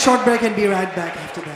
short break and be right back after this.